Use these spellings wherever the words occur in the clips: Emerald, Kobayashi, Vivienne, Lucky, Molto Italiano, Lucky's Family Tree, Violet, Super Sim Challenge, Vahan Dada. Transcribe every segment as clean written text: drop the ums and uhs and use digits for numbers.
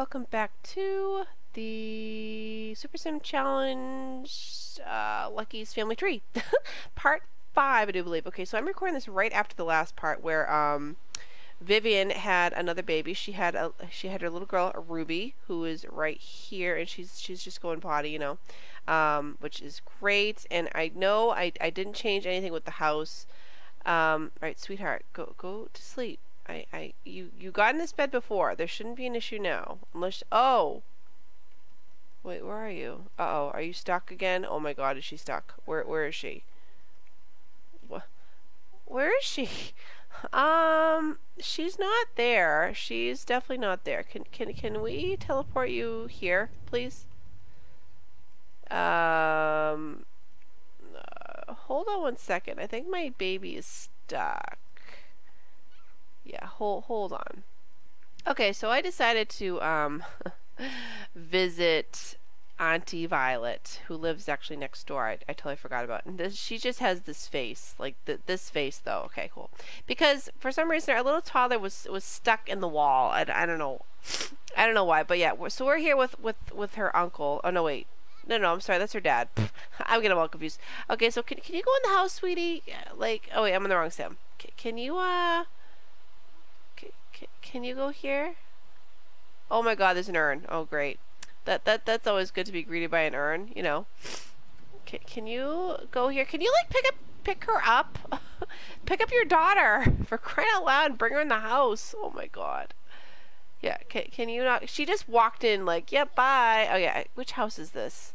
welcome back to the Super Sim Challenge Lucky's Family Tree Part 5, I do believe. Okay, so I'm recording this right after the last part where Vivian had another baby. She had her little girl Ruby, who is right here, and she's just going potty, you know, which is great. And I know I didn't change anything with the house. Right, sweetheart, go to sleep. You got in this bed before. There shouldn't be an issue now. Unless, oh, wait, where are you? Uh-oh, are you stuck again? Oh my God, is she stuck? Where is she? Where is she? She's not there. She's definitely not there. Can we teleport you here, please? Hold on one second. I think my baby is stuck. Yeah, hold on. Okay, so I decided to visit Aunty Violet, who lives actually next door. I totally forgot about it. And she just has this face, like this face though. Okay, cool. Because for some reason our little toddler was stuck in the wall. I don't know. I don't know why, but yeah. So we're here with her uncle. Oh no, wait. No, I'm sorry. That's her dad. I'm getting all confused. Okay, so can you go in the house, sweetie? Like, oh wait, I'm on the wrong sim. Can you Can you go here? Oh my God, there's an urn. Oh great. That's always good to be greeted by an urn, you know. Can you go here? Can you like pick her up? Pick up your daughter, for crying out loud, and bring her in the house. Oh my God. Yeah, can you not? She just walked in like, yep, yeah, bye. Oh yeah, which house is this?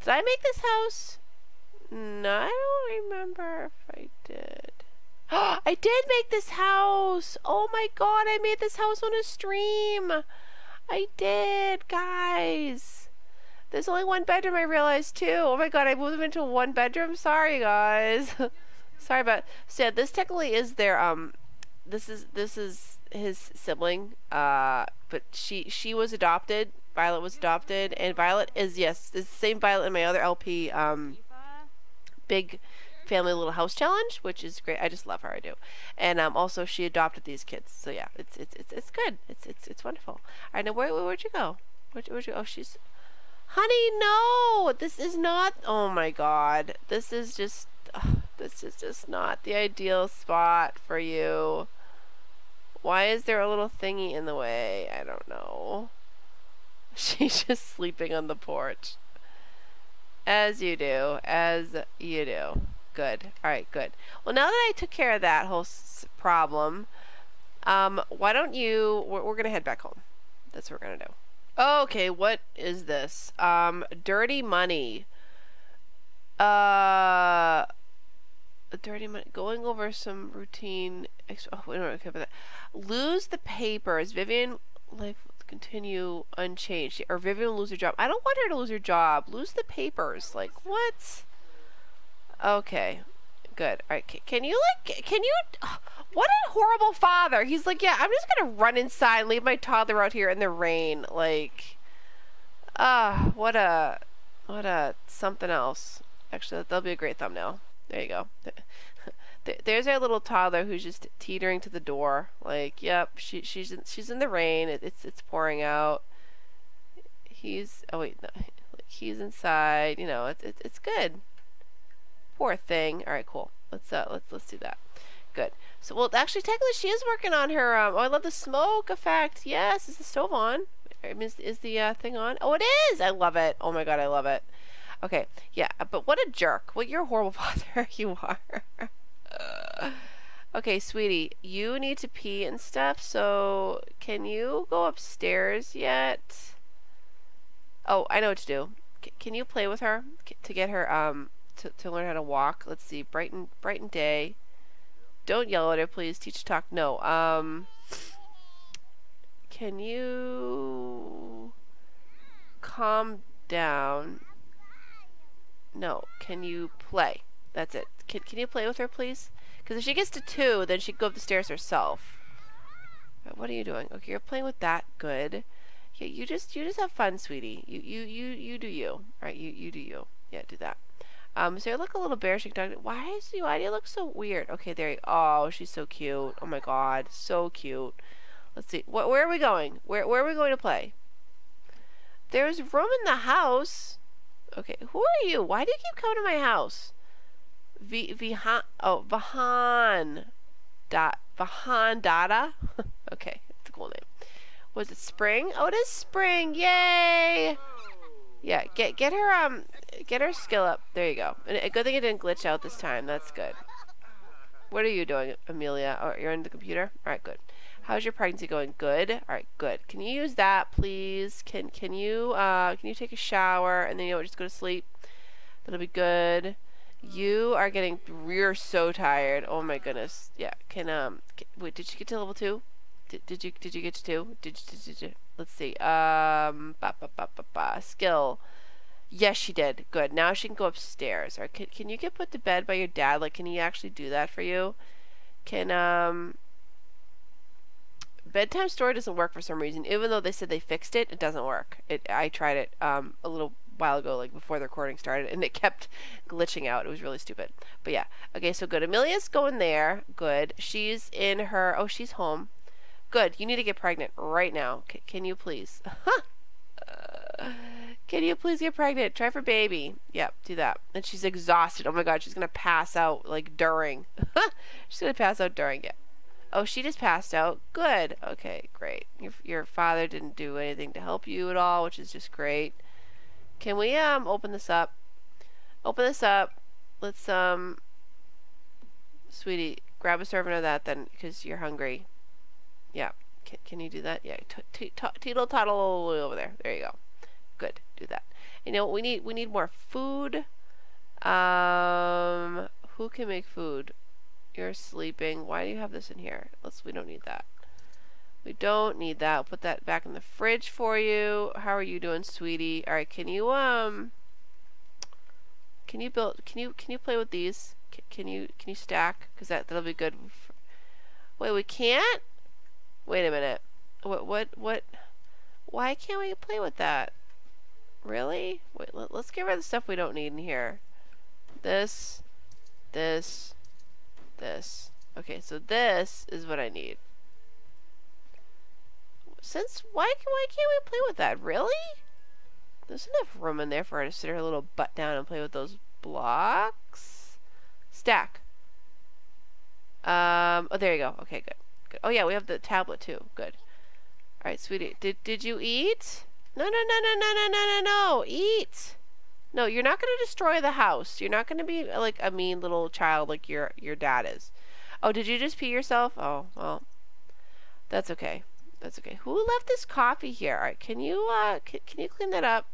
Did I make this house? No, I don't remember if I did. I did make this house. Oh my God, I made this house on a stream. I did, guys. There's only one bedroom, I realized too. Oh my God, I moved them into one bedroom. Sorry guys. Sorry about. So yeah, this technically is their this is his sibling, but she was adopted. Violet was adopted, and Violet is, yes, it's the same Violet in my other LP, Big Family Little House Challenge, which is great. I just love her, I do. And also she adopted these kids, so yeah, it's good. It's wonderful. I know. Where'd you go? Where'd you go? Oh, she's, honey, no, this is not. Oh my God, this is just, ugh, this is just not the ideal spot for you. Why is there a little thingy in the way? I don't know. She's just sleeping on the porch, as you do. Good. All right, good. Well, now that I took care of that whole problem, why don't you, we're going to head back home. That's what we're going to do. Okay, what is this? Dirty money. Dirty money. Going over some routine. Oh, we don't care about that. Lose the papers. Vivian, life will continue unchanged. Or Vivian will lose her job. I don't want her to lose her job. Lose the papers. Like, what? Okay, good. All right, can you, what a horrible father. He's like, yeah, I'm just gonna run inside and leave my toddler out here in the rain. Like, what a something else. Actually, that'll be a great thumbnail. There you go. There's our little toddler who's just teetering to the door. Like, yep, she's in the rain. It's pouring out. He's, oh wait, no, he's inside. You know, it's good. Poor thing. All right, cool. Let's do that. Good. So, well, actually, technically, she is working on her. Oh, I love the smoke effect. Yes, is the stove on? I mean, is the thing on? Oh, it is. I love it. Oh my God, I love it. Okay, yeah. But what a jerk. What, you're a horrible father. You are. Okay, sweetie, you need to pee and stuff. So, can you go upstairs yet? Oh, I know what to do. Can you play with her to get her to learn how to walk? Let's see. Brighten day. Don't yell at her, please. Teach to talk. No. Can you calm down? No. Can you play? That's it. Can you play with her, please? Because if she gets to 2, then she'd go up the stairs herself. Right, what are you doing? Okay, you're playing with that. Good. Yeah, you just have fun, sweetie. You do you. All right, you do you. Yeah, do that. So I look a little bearish. Why do you look so weird? Okay, there you. Oh, she's so cute. Oh my God, so cute. Let's see. Where are we going? Where are we going to play? There's room in the house. Okay, who are you? Why do you keep coming to my house? Vahan Dada. Okay, it's a cool name. Was it spring? Oh, it is spring. Yay! Yeah, get her skill up. There you go. And a good thing it didn't glitch out this time. That's good. What are you doing, Amelia? Oh, you're on the computer? All right, good. How's your pregnancy going? Good. All right, good. Can you use that, please? Can you take a shower and then you'll just go to sleep? That'll be good. You are getting, you're so tired. Oh my goodness. Yeah. Wait, did she get to level 2? Did you get to 2? Did you? Let's see. Skill. Yes, she did. Good. Now she can go upstairs. Or can you get put to bed by your dad? Like, can he actually do that for you? Bedtime story doesn't work for some reason. Even though they said they fixed it, it doesn't work. I tried it a little while ago, like before the recording started, and it kept glitching out. It was really stupid. But yeah. Okay, so good. Amelia's going there. Good. She's in her... Oh, she's home. Good. You need to get pregnant right now. Can you please? Can you please get pregnant? Try for baby. Yep, do that. And she's exhausted. Oh my god, she's gonna pass out like during. She's gonna pass out during it. Oh, she just passed out. Good. Okay, great. Your father didn't do anything to help you at all, which is just great. Can we open this up? Open this up. Let's sweetie, grab a serving of that then, because you're hungry. Yeah. Can you do that? Yeah. Teetle toddle over there. There you go. Good. Do that. You know, we need more food. Who can make food? You're sleeping. Why do you have this in here? We don't need that. We don't need that. I'll put that back in the fridge for you. How are you doing, sweetie? All right. Can you play with these? Can you stack? Because that'll be good. Wait, we can't? Wait a minute. What? Why can't we play with that? Really? Wait, let's get rid of the stuff we don't need in here. This. Okay, so this is what I need. Why can't we play with that? Really? There's enough room in there for her to sit her little butt down and play with those blocks. Stack. Oh, there you go. Okay, good. Oh yeah, we have the tablet too. Good. All right, sweetie. Did you eat? No. Eat. No, you're not going to destroy the house. You're not going to be like a mean little child like your dad is. Oh, did you just pee yourself? Oh, well. That's okay. That's okay. Who left this coffee here? All right, can you clean that up?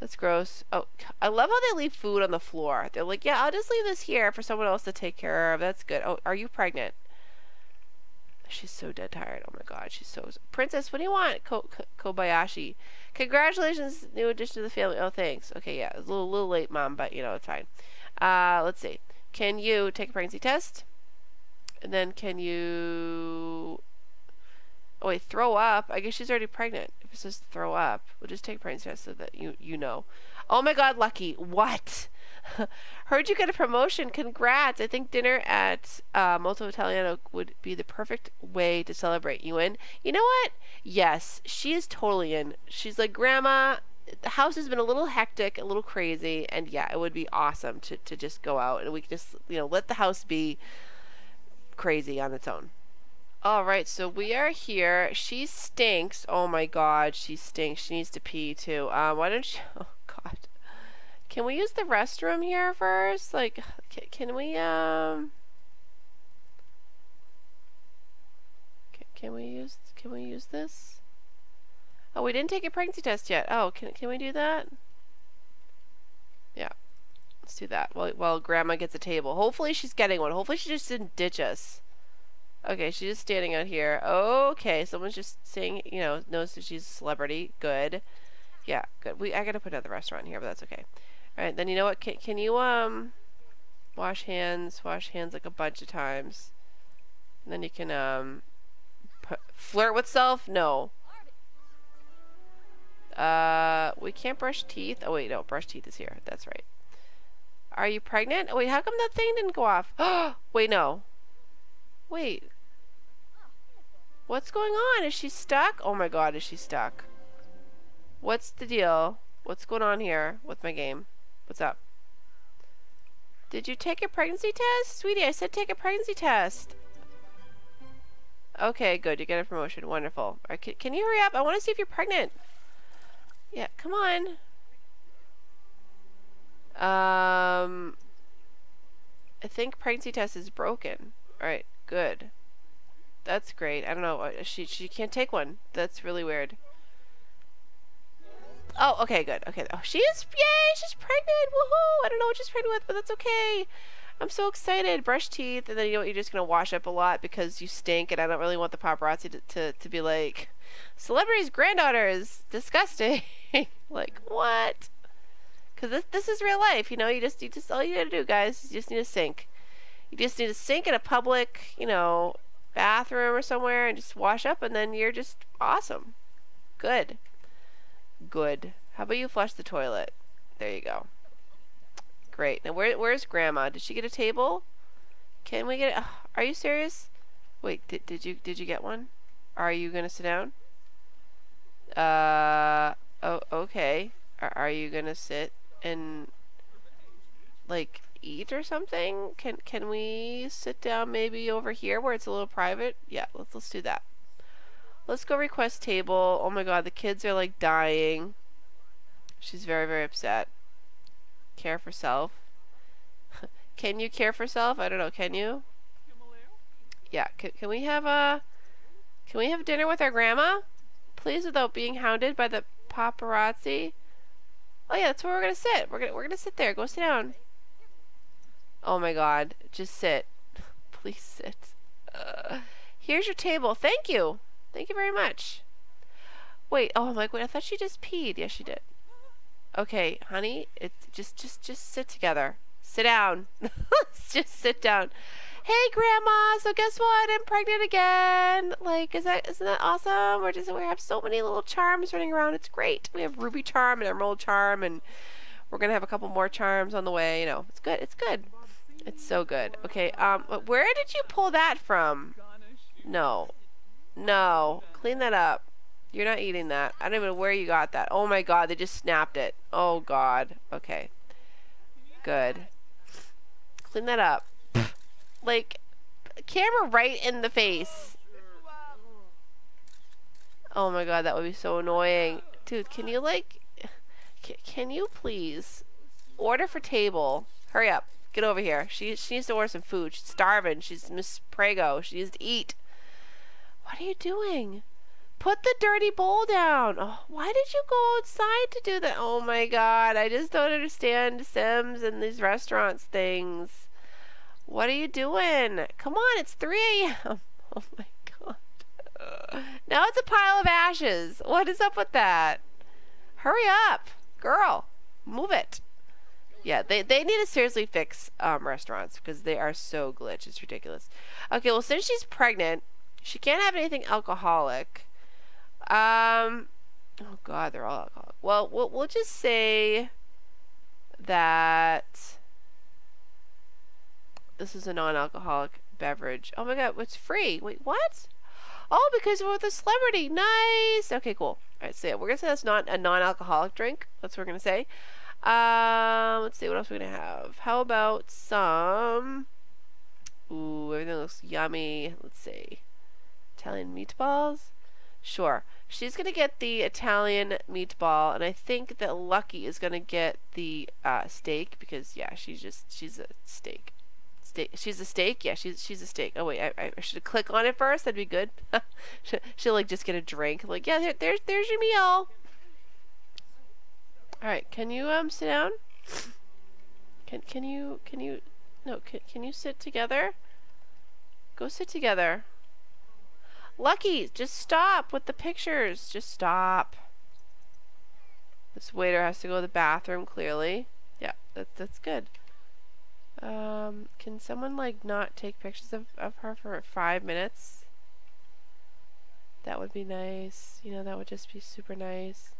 That's gross. Oh, I love how they leave food on the floor. They're like, "Yeah, I'll just leave this here for someone else to take care of." That's good. Oh, are you pregnant? She's so dead tired. Oh my god, she's so... Princess, what do you want? Kobayashi. Congratulations, new addition to the family. Oh, thanks. Okay, yeah, it's a little late, Mom, but, you know, it's fine. Let's see. Can you take a pregnancy test? And then can you... Oh, wait, throw up? I guess she's already pregnant. If it says throw up, we'll just take a pregnancy test so that you know. Oh my god, Lucky. What? Heard you get a promotion. Congrats. I think dinner at Molto Italiano would be the perfect way to celebrate you in. You know what? Yes, she is totally in. She's like, Grandma, the house has been a little hectic, a little crazy, and yeah, it would be awesome to just go out and we can just, you know, let the house be crazy on its own. Alright, so we are here. She stinks. Oh my god, she stinks. She needs to pee too. Why don't she... Oh god. Can we use the restroom here first? Like, can we use this? Oh, we didn't take a pregnancy test yet. Oh, can we do that? Yeah, let's do that while Grandma gets a table. Hopefully she's getting one. Hopefully she just didn't ditch us. Okay, she's just standing out here. Okay, someone's just saying, you know, knows that she's a celebrity. Good. Yeah, good. I gotta put another restaurant here, but that's okay. All right, then you know what? Can you wash hands like a bunch of times, and then you can flirt with self. No. We can't brush teeth. Oh wait, no, brush teeth is here. That's right. Are you pregnant? Oh, wait, how come that thing didn't go off? Oh, wait, no. Wait. What's going on? Is she stuck? Oh my God, is she stuck? What's the deal? What's going on here with my game? What's up? Did you take a pregnancy test? Sweetie, I said take a pregnancy test. Okay, good. You get a promotion. Wonderful. All right, can you hurry up? I want to see if you're pregnant. Yeah, come on. I think pregnancy test is broken. All right, good. That's great. I don't know. She can't take one. That's really weird. Oh, okay, good. Okay. Oh, she is. Yay! She's pregnant. Woohoo! I don't know what she's pregnant with, but that's okay. I'm so excited. Brush teeth, and then you know what? You're just gonna wash up a lot because you stink, and I don't really want the paparazzi to be like, celebrities' granddaughters, disgusting. Like what? Because this is real life. You know, you just all you gotta do, guys, is you just need to sink. You just need to sink in a public, you know, bathroom or somewhere, and just wash up, and then you're just awesome. Good. Good. How about you flush the toilet? There you go. Great. Now where's Grandma? Did she get a table? Can we get it? Are you serious? Wait, did you get one? Are you gonna sit down? Oh, okay. Are you gonna sit and like eat or something? Can we sit down maybe over here where it's a little private? Yeah, let's do that. Let's go request table. Oh my god, the kids are like dying. She's very, very upset. Care for self. Can you care for self? I don't know, can you? Yeah, can we have dinner with our grandma? Please, without being hounded by the paparazzi. Oh yeah, that's where we're gonna sit. We're gonna sit there. Go sit down. Oh my god, just sit. Please sit. Here's your table. Thank you. Thank you very much. Wait, oh my god, I thought she just peed. Yes, she did. Okay, honey, just sit together. Sit down. Just sit down. Hey, Grandma. So guess what? I'm pregnant again. Like, isn't that awesome? We have so many little charms running around. It's great. We have Ruby Charm and Emerald Charm, and we're gonna have a couple more charms on the way. You know, it's good. It's good. It's so good. Okay. Where did you pull that from? No. No, clean that up. You're not eating that. I don't even know where you got that. Oh my god, they just snapped it. Oh god. Okay. Good. Clean that up. Like, camera right in the face. Oh my god, that would be so annoying. Dude, can you like... Can you please order for table? Hurry up. Get over here. She needs to order some food. She's starving. She's Miss Prego. She needs to eat. What are you doing? Put the dirty bowl down. Oh, why did you go outside to do that? Oh my god, I just don't understand Sims and these restaurants things. What are you doing? Come on, it's 3 AM. Oh my god. Now it's a pile of ashes. What is up with that? Hurry up, girl. Move it. Yeah, they need to seriously fix restaurants because they are so glitched. It's ridiculous. Okay, well, since she's pregnant, she can't have anything alcoholic. Oh god, they're all alcoholic. Well, we'll just say that this is a non-alcoholic beverage. Oh my god, it's free. Wait, what? Oh, because we're with a celebrity. Nice. Okay, cool. All right, so yeah, we're gonna say that's not a non-alcoholic drink. That's what we're gonna say. Let's see what else we're gonna have. How about some? Ooh, everything looks yummy. Let's see. Italian meatballs? Sure. She's going to get the Italian meatball, and I think that Lucky is going to get the steak because, yeah, she's a steak. She's a steak? Yeah, she's a steak. Oh, wait, I should click on it first. That'd be good. She'll, like, just get a drink. Like, yeah, there's your meal. All right, can you sit down? Can you no, can you sit together? Go sit together. Lucky, just stop with the pictures. Just stop. This waiter has to go to the bathroom, clearly. Yeah, that's good. Can someone, like, not take pictures of her for 5 minutes? That would be nice. You know, that would just be super nice.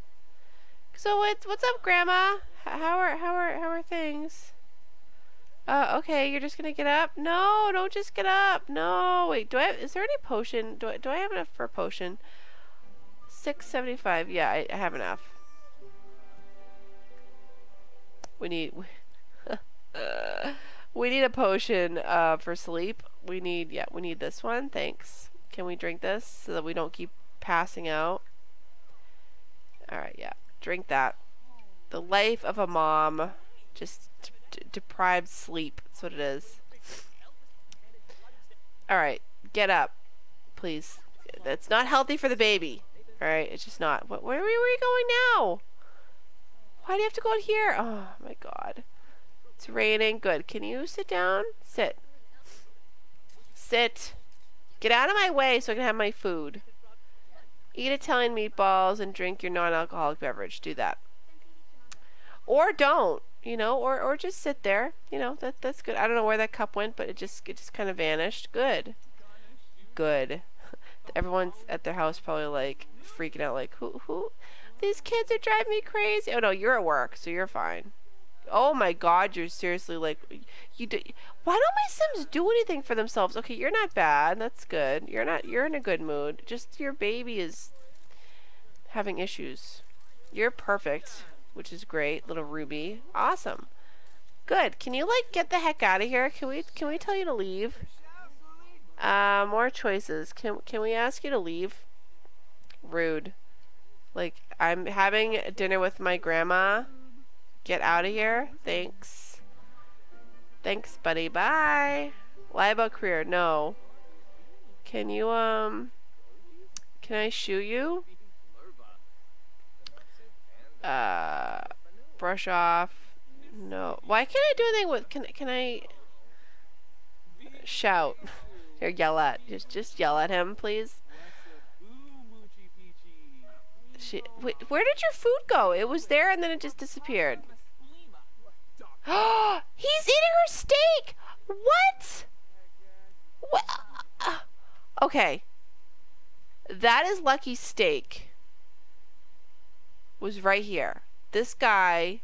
So what's up, Grandma? How are things? Okay, you're just gonna get up? No, don't just get up. No, wait, do I have, is there any potion? Do I have enough for a potion? $6.75, yeah, I have enough. We need a potion for sleep. We need this one. Thanks. Can we drink this so that we don't keep passing out? All right, yeah. Drink that. The life of a mom, just deprived sleep. That's what it is. All right, get up, please. That's not healthy for the baby. All right, it's just not. What? Where are we going now? Why do you have to go in here? Oh my God. It's raining. Good. Can you sit down? Sit. Sit. Get out of my way so I can have my food. Eat Italian meatballs and drink your non-alcoholic beverage. Do that. Or don't, you know, or just sit there. You know, that's good. I don't know where that cup went, but it just kind of vanished. Good. Good. Everyone's at their house probably like freaking out like, who? These kids are driving me crazy. Oh no, you're at work, so you're fine. Oh my God, you're seriously like, why don't my Sims do anything for themselves? Okay, you're not bad. That's good. You're in a good mood. Just your baby is having issues. You're perfect, which is great, little Ruby. Awesome. Good. Can you like get the heck out of here? Can we tell you to leave? More choices. Can we ask you to leave? Rude. Like, I'm having dinner with my grandma. Get out of here. Thanks. Thanks, buddy. Bye. Lie about career. No. Can you, can I shoe you? Brush off. No. Why can't I do anything with, can I shout? Or yell at. Just yell at him, please. Wait, where did your food go? It was there and then it just disappeared. Oh, he's eating her steak. What? Okay. That is Lucky's steak. Was right here. This guy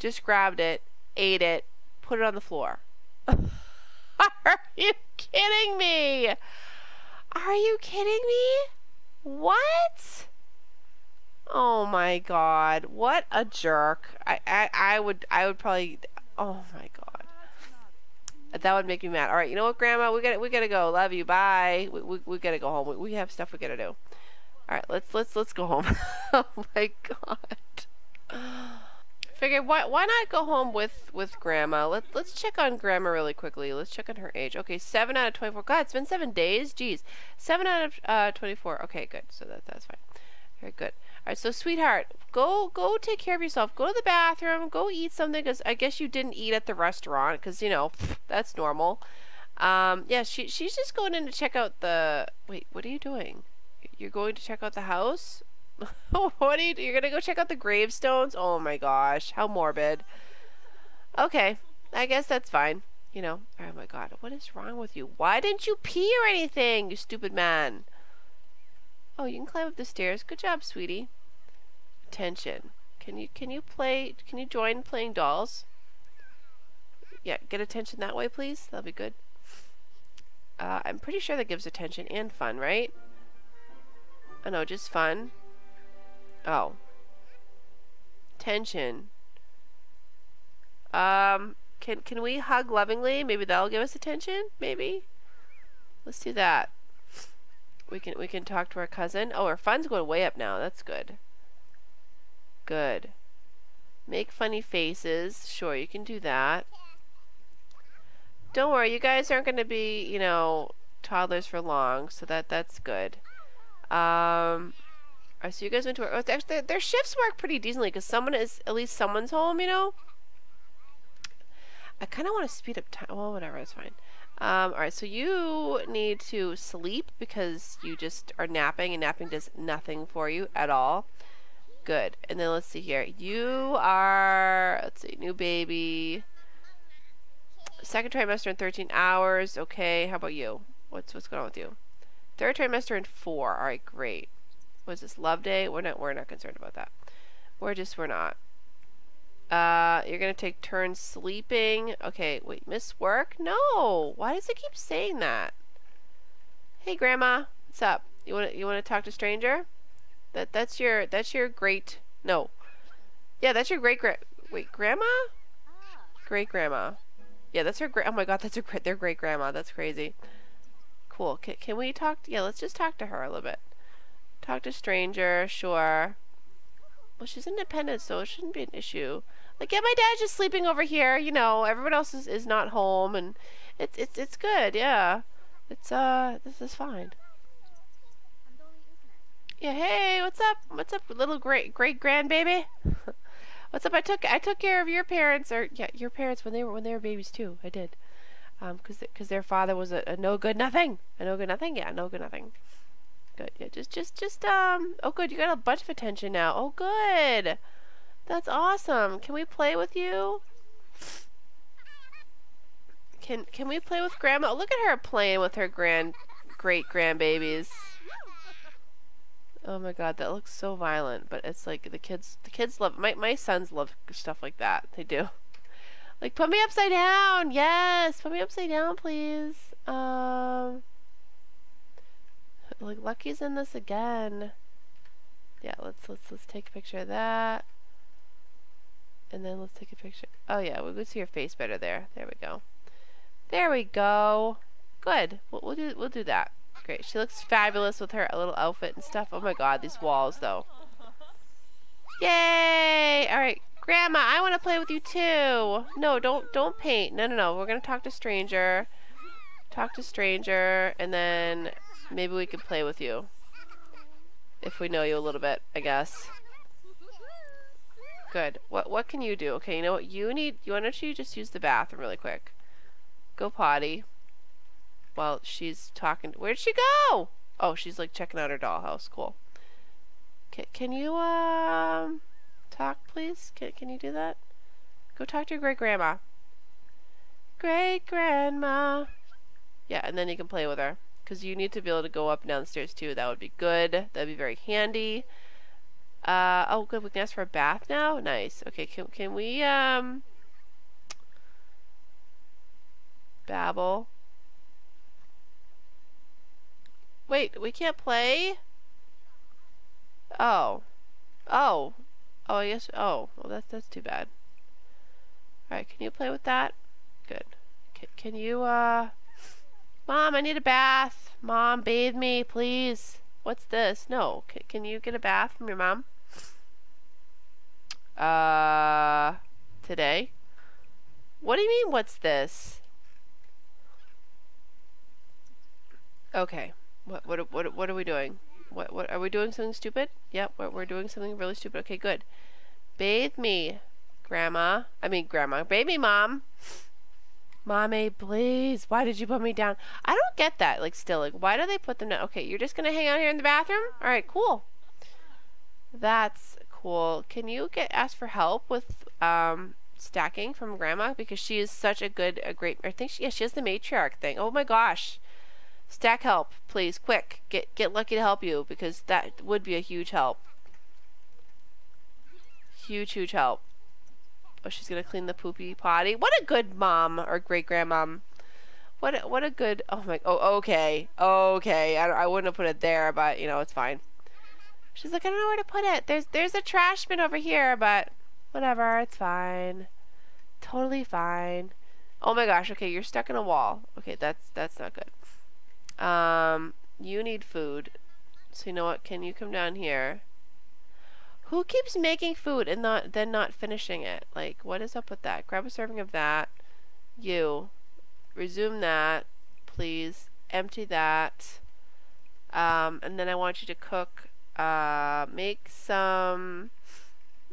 just grabbed it, ate it, put it on the floor. Are you kidding me? Are you kidding me? What? Oh my God, what a jerk. I would probably, oh my God. That would make me mad. All right, you know what, Grandma? We gotta go. Love you. Bye. We gotta go home. We have stuff we gotta do. All right, let's go home. Oh my God. Figured why not go home with Grandma? Let's check on Grandma really quickly. Let's check on her age. Okay, 7 out of 24. God, it's been 7 days. Jeez, 7 out of 24. Okay, good. So that's fine. Very good. All right, so sweetheart, go take care of yourself. Go to the bathroom. Go eat something, because I guess you didn't eat at the restaurant, because, you know, that's normal. Yeah, she's just going in to check out the. Wait, what are you doing? You're going to check out the house? What are you? You're gonna go check out the gravestones? Oh my gosh, how morbid. Okay, I guess that's fine. You know. Oh my God, what is wrong with you? Why didn't you pee or anything, you stupid man? Oh, you can climb up the stairs. Good job, sweetie. Attention. Can you play? Can you join playing dolls? Yeah, get attention that way, please. That'll be good. I'm pretty sure that gives attention and fun, right? Oh no, just fun. Oh. Tension. Can we hug lovingly? Maybe that'll give us attention? Maybe? Let's do that. We can talk to our cousin. Oh, our fun's going way up now. That's good. Good. Make funny faces. Sure, you can do that. Don't worry, you guys aren't going to be, you know, toddlers for long, so that's good. All right, so you guys went to work. Oh, actually, their shifts work pretty decently because at least someone's home, you know. I kind of want to speed up time. Well, whatever, it's fine. All right, so you need to sleep because you just are napping, and napping does nothing for you at all. Good. And then let's see here. You are, let's see, new baby. Second trimester in 13 hours. Okay. How about you? What's going on with you? Third trimester in 4. All right, great. Was this love day? We're not concerned about that. We're not. You're gonna take turns sleeping. Okay, wait, miss work? No. Why does it keep saying that? Hey, Grandma, what's up? You wanna talk to stranger? That's your great. No. Yeah, that's your great Wait, grandma? Great-grandma. Yeah, that's her oh my god, that's her their great-grandma. That's crazy. Cool. Can we talk yeah, let's just talk to her a little bit. Talk to stranger, sure. Well, she's independent, so it shouldn't be an issue. Like, yeah, my dad's just sleeping over here, you know, everyone else is not home, and it's good, yeah. It's, this is fine. Yeah, hey, what's up? What's up, little great-grandbaby? What's up? I took care of your parents, or yeah, your parents when they were babies too. I did, cause their father was a no good nothing, yeah, no good nothing. Good, yeah, just. Oh, good, you got a bunch of attention now. Oh, good, that's awesome. Can we play with you? Can we play with grandma? Look at her playing with her great grandbabies. Oh my god, that looks so violent, but it's like the kids love my sons love stuff like that. They do. Like, put me upside down. Yes, put me upside down, please. Like, Lucky's in this again. Yeah, let's take a picture of that. And then let's take a picture. Oh yeah, we could see your face better there. There we go. There we go. Good. We'll do that. Great. She looks fabulous with her little outfit and stuff. Oh my god, these walls though. Yay! Alright, grandma, I wanna play with you too. No, don't paint. No. We're gonna talk to stranger. Talk to stranger, and then maybe we could play with you. If we know you a little bit, I guess. Good. What can you do? Okay, you know what you need? Why don't you just use the bathroom really quick? Go potty. While she's talking, where'd she go? Oh, she's like checking out her dollhouse. Cool. Can you talk, please? Can you do that? Go talk to your great grandma. Great grandma. Yeah, and then you can play with her, cause you need to be able to go up and down the stairs too. That would be good. That'd be very handy. Oh, good. We can ask for a bath now. Nice. Okay. Can we babble? Wait, we can't play? Oh, I guess, well that's too bad. Alright, can you play with that? Good. Can you, Mom, I need a bath. Mom, bathe me, please. What's this? No, can you get a bath from your mom? Today? What do you mean, what's this? Okay. What are we doing? What are we doing something stupid? Yep, we're doing something really stupid. Okay, good. Bathe me, grandma. I mean, grandma. Bathe me, mom. Mommy, please. Why did you put me down? I don't get that. Like, still, like, why do they put them down? Okay, you're just gonna hang out here in the bathroom? All right, cool. That's cool. Can you ask for help with stacking from grandma, because she is such a great. I think she has the matriarch thing. Oh my gosh. Stack help, please, quick. Get Lucky to help you, because that would be a huge help. Huge help. Oh, she's gonna clean the poopy potty. What a good mom, or great grandmom. What a good. Oh my. Oh, okay. I wouldn't have put it there, but you know it's fine. She's like, I don't know where to put it. There's a trash bin over here, but whatever, it's fine. Totally fine. Oh my gosh. Okay, you're stuck in a wall. Okay, that's not good. You need food, so you know what, can you come down here? Who keeps making food and then not finishing it? Like, what is up with that? Grab a serving of that. You resume that, please. Empty that, and then I want you to cook, make some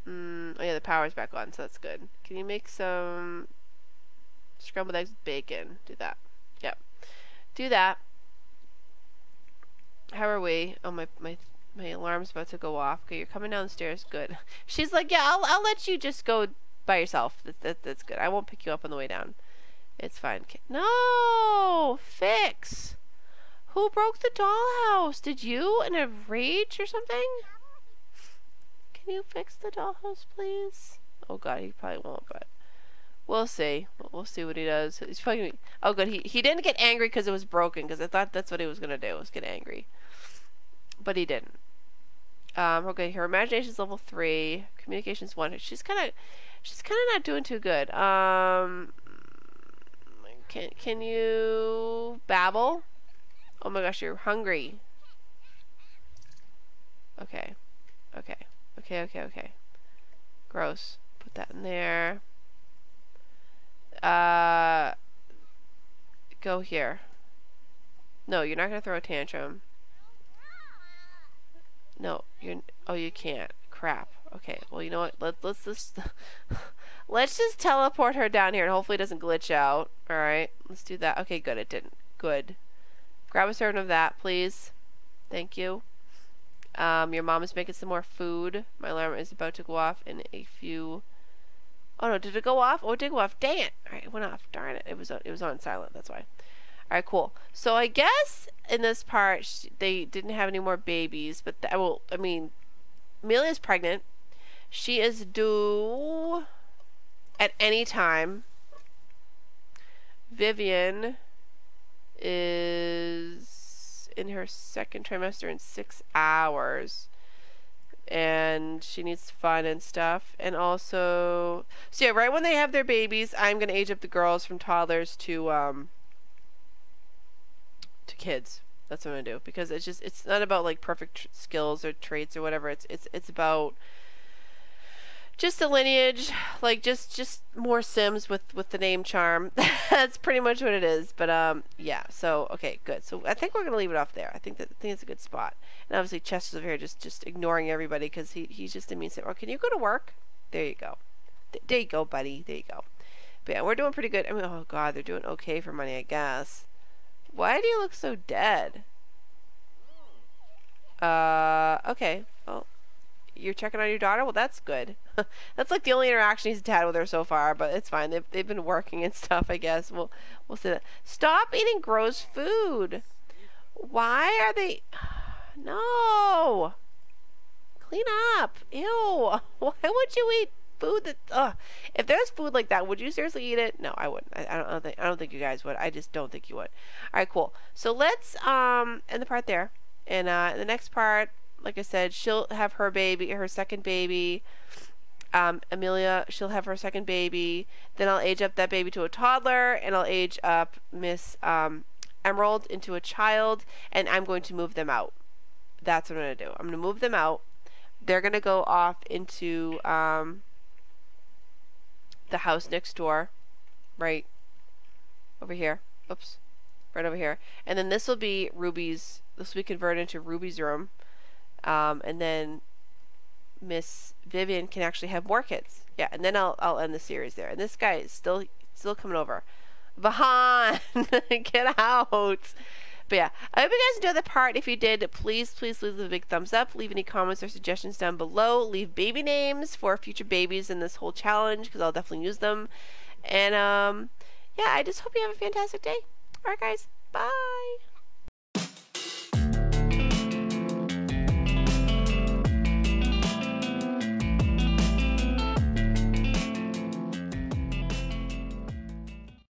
oh yeah, the power's back on, so that's good. Can you make some scrambled eggs with bacon? Do that. Yep, do that. How are we? Oh, my alarm's about to go off. Okay, you're coming down the stairs. Good. She's like, yeah, I'll let you just go by yourself. That's good. I won't pick you up on the way down. It's fine. No! Fix! Who broke the dollhouse? Did you? In a rage or something? Can you fix the dollhouse, please? Oh, God, he probably won't, but we'll see. We'll see what he does. He's probably gonna be... Oh, good. He didn't get angry because it was broken, because I thought that's what he was going to do, was get angry. But he didn't. Okay, her imagination's level 3, communication's 1. She's kind of not doing too good. Can you babble? Oh my gosh, you're hungry. Okay. Gross. Put that in there. Go here. No, you're not gonna throw a tantrum. No, you're. Oh, you can't. Crap. Okay. Well, you know what? Let's just teleport her down here, and hopefully it doesn't glitch out. All right. Let's do that. Okay. Good. It didn't. Good. Grab a serving of that, please. Thank you. Your mom is making some more food. My alarm is about to go off in a few. Oh no! Did it go off? Oh, it did go off. Dang it! All right, it went off. Darn it! It was on silent. That's why. All right, cool. So I guess in this part they didn't have any more babies, but well, I mean, Amelia's pregnant. She is due at any time. Vivian is in her second trimester in 6 hours. And she needs fun and stuff, and also so yeah, right when they have their babies, I'm gonna age up the girls from toddlers to kids. That's what I'm gonna do, because it's not about like perfect skills or traits or whatever. It's about just the lineage, like just more Sims with the name charm. That's pretty much what it is. But yeah. So okay, good. So I think we're gonna leave it off there. I think it's a good spot. And obviously Chester's over here just ignoring everybody because he's just immune. Oh, can you go to work? There you go. There you go, buddy. There you go. But yeah, we're doing pretty good. I mean, oh god, they're doing okay for money, I guess. Why do you look so dead? Okay. Well. You're checking on your daughter? Well, that's good. That's like the only interaction he's had with her so far, but it's fine. They've been working and stuff, I guess. We'll see that. Stop eating gross food. Why are they... No. Clean up. Ew. Why would you eat food that... Ugh. If there's food like that, would you seriously eat it? No, I wouldn't. I don't think you guys would. I just don't think you would. All right, cool. So let's end the part there. And in the next part... Like I said, she'll have her baby, her second baby. Amelia, she'll have her second baby. Then I'll age up that baby to a toddler, and I'll age up Miss Emerald into a child, and I'm going to move them out. That's what I'm going to do. I'm going to move them out. They're going to go off into the house next door, right over here. Oops, right over here. And then this will be Ruby's. This will be converted into Ruby's room. And then Miss Vivian can actually have more kids. Yeah, and then I'll end the series there. And this guy is still coming over. Vahan, get out. But yeah, I hope you guys enjoyed the part. If you did, please leave a big thumbs up. Leave any comments or suggestions down below. Leave baby names for future babies in this whole challenge, because I'll definitely use them. And yeah, I just hope you have a fantastic day. All right, guys.